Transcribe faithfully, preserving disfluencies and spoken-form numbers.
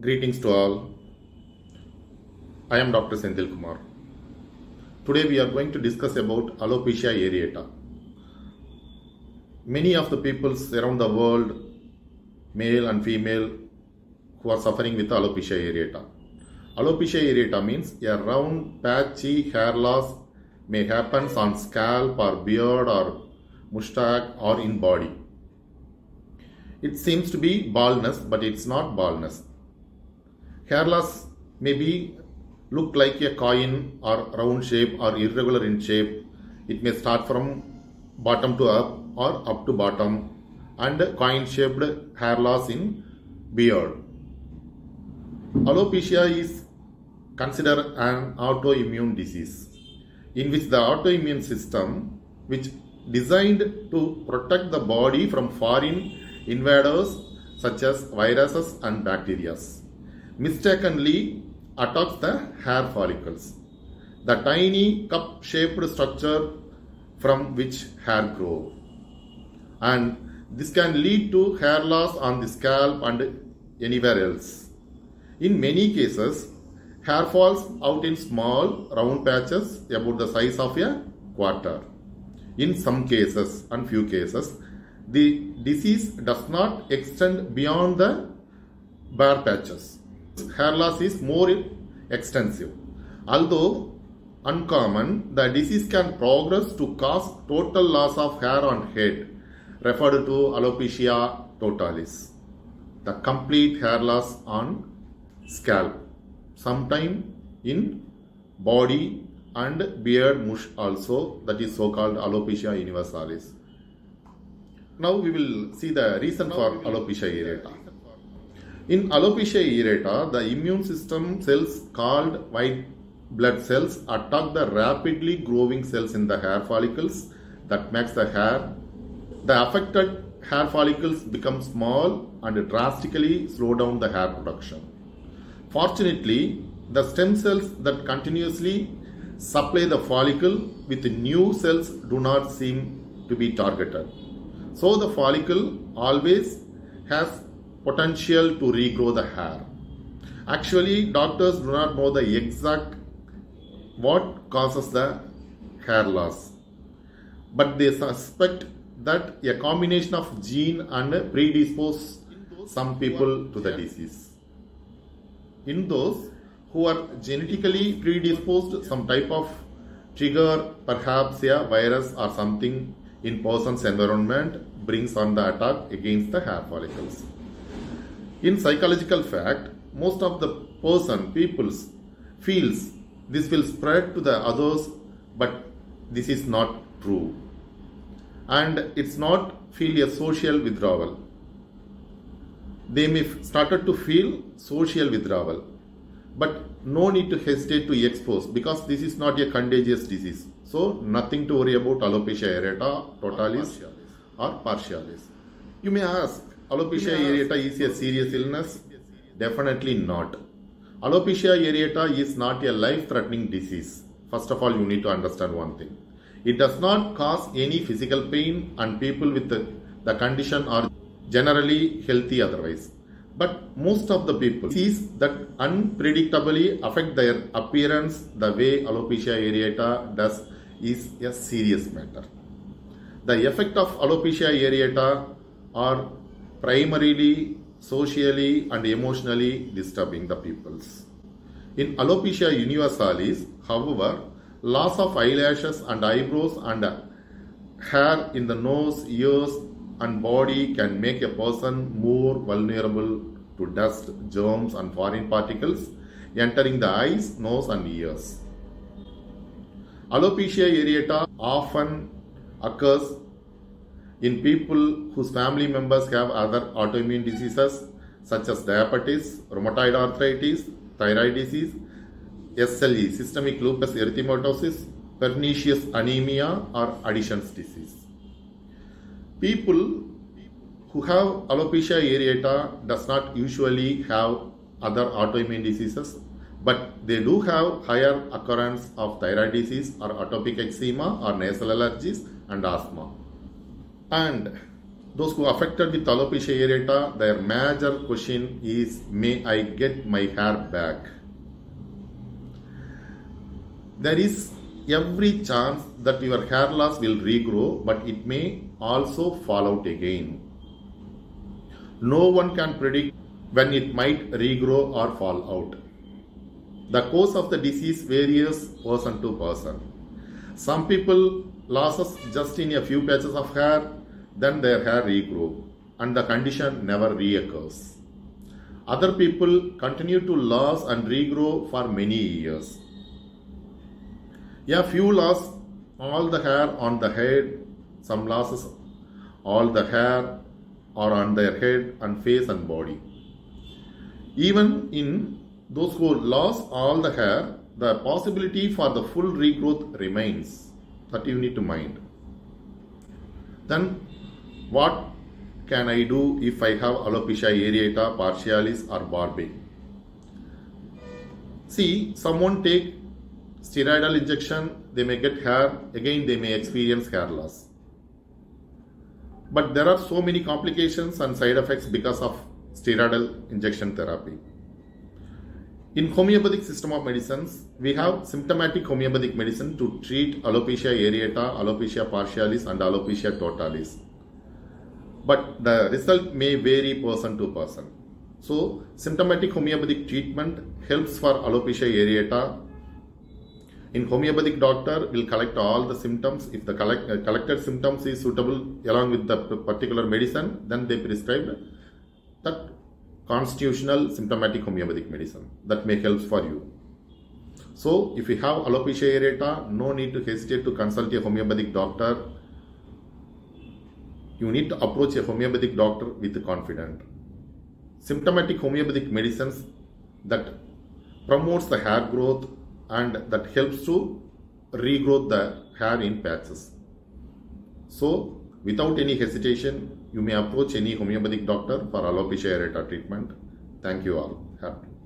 Greetings to all. I am Doctor Sendhil Kumar. Today we are going to discuss about alopecia areata. Many of the peoples around the world, male and female, who are suffering with alopecia areata. Alopecia areata means a round, patchy hair loss may happen on scalp or beard or mustache or in body. It seems to be baldness, but it's not baldness. Hair loss may be look like a coin or round shape or irregular in shape. It may start from bottom to up or up to bottom, and coin shaped hair loss in beard. Alopecia is considered an autoimmune disease in which the autoimmune system, which designed to protect the body from foreign invaders such as viruses and bacteria, mistakenly attacks the hair follicles, the tiny cup-shaped structure from which hair grows. And this can lead to hair loss on the scalp and anywhere else. In many cases, hair falls out in small round patches about the size of a quarter. In some cases and few cases, the disease does not extend beyond the bare patches. Hair loss is more extensive. Although uncommon, the disease can progress to cause total loss of hair on head, referred to alopecia totalis, the complete hair loss on scalp, sometime in body and beard mush also, that is so called alopecia universalis. Now we will see the reason for alopecia areata. In alopecia areata, the immune system cells called white blood cells attack the rapidly growing cells in the hair follicles that makes the hair. The affected hair follicles become small and drastically slow down the hair production. Fortunately, the stem cells that continuously supply the follicle with new cells do not seem to be targeted. So the follicle always has potential to regrow the hair. Actually, doctors do not know the exact what causes the hair loss, but they suspect that a combination of gene and predispose some people to the disease. In those who are genetically predisposed, some type of trigger, perhaps a virus or something in person's environment, brings on the attack against the hair follicles. In psychological fact, most of the person, peoples, feels this will spread to the others, but this is not true. And it's not feel a social withdrawal. They may started to feel social withdrawal, but no need to hesitate to expose, because this is not a contagious disease. So nothing to worry about alopecia areata totalis or partialis. You may ask, alopecia areata is a serious illness? Definitely not. Alopecia areata is not a life-threatening disease. First of all, you need to understand one thing. It does not cause any physical pain, and people with the, the condition are generally healthy otherwise. But most of the people disease that unpredictably affect their appearance the way alopecia areata does is a serious matter. The effect of alopecia areata are primarily socially and emotionally disturbing the peoples. In alopecia universalis, however, loss of eyelashes and eyebrows and hair in the nose, ears and body can make a person more vulnerable to dust, germs and foreign particles entering the eyes, nose and ears. Alopecia areata often occurs in people whose family members have other autoimmune diseases such as diabetes, rheumatoid arthritis, thyroid disease, S L E, systemic lupus erythematosus, pernicious anemia or Addison's disease. People who have alopecia areata does not usually have other autoimmune diseases, but they do have higher occurrence of thyroid disease or atopic eczema or nasal allergies and asthma. And Those who are affected with alopecia areata, their major question is, may I get my hair back? There is every chance that your hair loss will regrow, but it may also fall out again. No one can predict when it might regrow or fall out. The course of the disease varies person to person. Some people loses just in a few patches of hair, then their hair regrow and the condition never reoccurs. Other people continue to lose and regrow for many years. A few lose all the hair on the head, some loses all the hair or on their head and face and body. Even in those who lost all the hair, the possibility for the full regrowth remains. That you need to mind. Then what can I do if I have alopecia areata, partialis or barbe? See, someone take steroidal injection, they may get hair, again they may experience hair loss. But there are so many complications and side effects because of steroidal injection therapy. In homeopathic system of medicines, we have symptomatic homeopathic medicine to treat alopecia areata, alopecia partialis and alopecia totalis. But the result may vary person to person. So, symptomatic homeopathic treatment helps for alopecia areata. In homeopathic doctor will collect all the symptoms. If the collect, uh, collected symptoms is suitable along with the particular medicine, then they prescribe that constitutional symptomatic homeopathic medicine that may help for you. So, if you have alopecia areata, no need to hesitate to consult a homeopathic doctor. You need to approach a homeopathic doctor with confidence. Symptomatic homeopathic medicines that promotes the hair growth and that helps to regrow the hair in patches. So, without any hesitation, you may approach any homeopathic doctor for alopecia areata treatment. Thank you all. Happy.